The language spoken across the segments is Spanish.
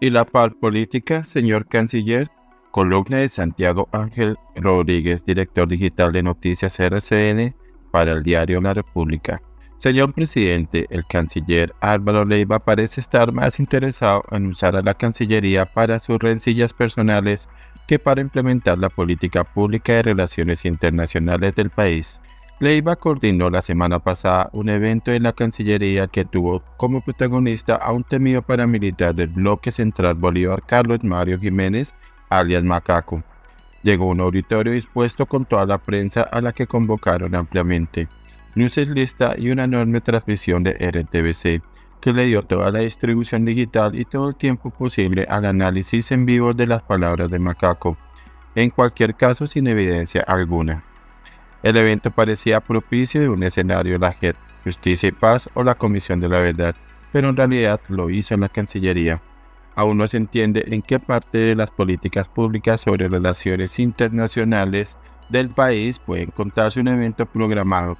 y la paz política, señor canciller. Columna de Santiago Ángel Rodríguez, director digital de Noticias RCN para el diario La República. Señor presidente, el canciller Álvaro Leyva parece estar más interesado en usar a la Cancillería para sus rencillas personales que para implementar la política pública de relaciones internacionales del país. Leyva coordinó la semana pasada un evento en la Cancillería que tuvo como protagonista a un temido paramilitar del Bloque Central Bolívar, Carlos Mario Jiménez, alias Macaco. Llegó a un auditorio dispuesto con toda la prensa a la que convocaron ampliamente. News Lista y una enorme transmisión de RTVC, que le dio toda la distribución digital y todo el tiempo posible al análisis en vivo de las palabras de Macaco, en cualquier caso sin evidencia alguna. El evento parecía propicio de un escenario la JET, Justicia y Paz o la Comisión de la Verdad, pero en realidad lo hizo la Cancillería. Aún no se entiende en qué parte de las políticas públicas sobre relaciones internacionales del país puede encontrarse un evento programado,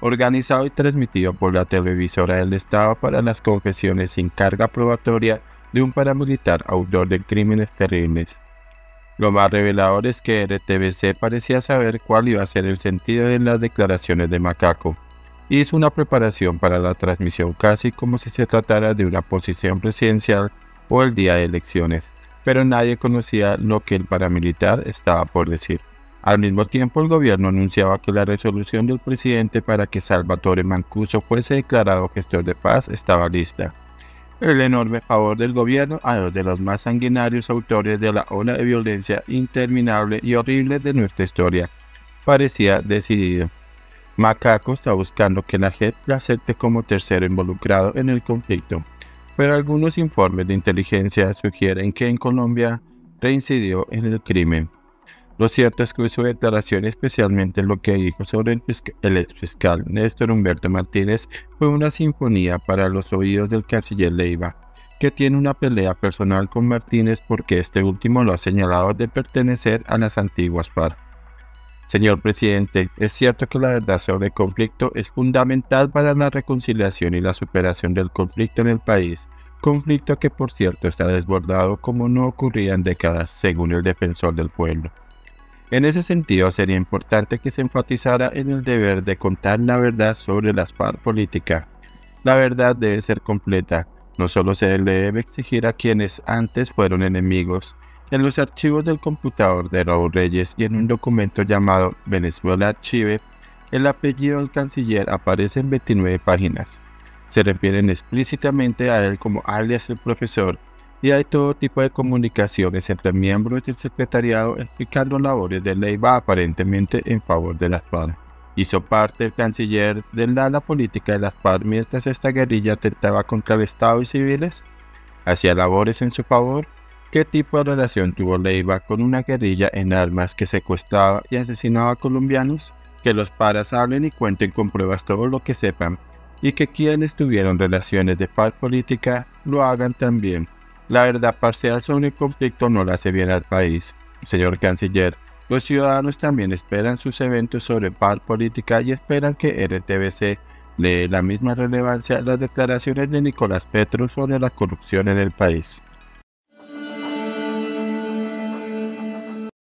organizado y transmitido por la televisora del Estado para las confesiones sin carga probatoria de un paramilitar autor de crímenes terribles. Lo más revelador es que RTVC parecía saber cuál iba a ser el sentido de las declaraciones de Macaco. Hizo una preparación para la transmisión casi como si se tratara de una posición presidencial o el día de elecciones, pero nadie conocía lo que el paramilitar estaba por decir. Al mismo tiempo, el gobierno anunciaba que la resolución del presidente para que Salvatore Mancuso fuese declarado gestor de paz estaba lista. El enorme favor del gobierno a dos de los más sanguinarios autores de la ola de violencia interminable y horrible de nuestra historia parecía decidido. Macaco está buscando que la JEP la acepte como tercero involucrado en el conflicto, pero algunos informes de inteligencia sugieren que en Colombia reincidió en el crimen. Lo cierto es que su declaración, especialmente lo que dijo sobre el exfiscal Néstor Humberto Martínez, fue una sinfonía para los oídos del canciller Leyva, que tiene una pelea personal con Martínez porque este último lo ha señalado de pertenecer a las antiguas FARC. Señor presidente, es cierto que la verdad sobre el conflicto es fundamental para la reconciliación y la superación del conflicto en el país, conflicto que por cierto está desbordado como no ocurría en décadas, según el defensor del pueblo. En ese sentido, sería importante que se enfatizara en el deber de contar la verdad sobre las FARC política. La verdad debe ser completa, no solo se le debe exigir a quienes antes fueron enemigos. En los archivos del computador de Raúl Reyes y en un documento llamado Venezuela Archive, el apellido del canciller aparece en 29 páginas. Se refieren explícitamente a él como alias El Profesor, y hay todo tipo de comunicaciones entre miembros del secretariado explicando labores de Leyva aparentemente en favor de las FARC. Hizo parte el canciller del ala política de las FARC mientras esta guerrilla atentaba contra el Estado y civiles. ¿Hacía labores en su favor? ¿Qué tipo de relación tuvo Leyva con una guerrilla en armas que secuestraba y asesinaba a colombianos? Que los paras hablen y cuenten con pruebas todo lo que sepan, y que quienes tuvieron relaciones de FARC política lo hagan también. La verdad parcial sobre el conflicto no la hace bien al país. Señor canciller, los ciudadanos también esperan sus eventos sobre FARC política y esperan que RTVC le dé la misma relevancia a las declaraciones de Nicolás Petro sobre la corrupción en el país.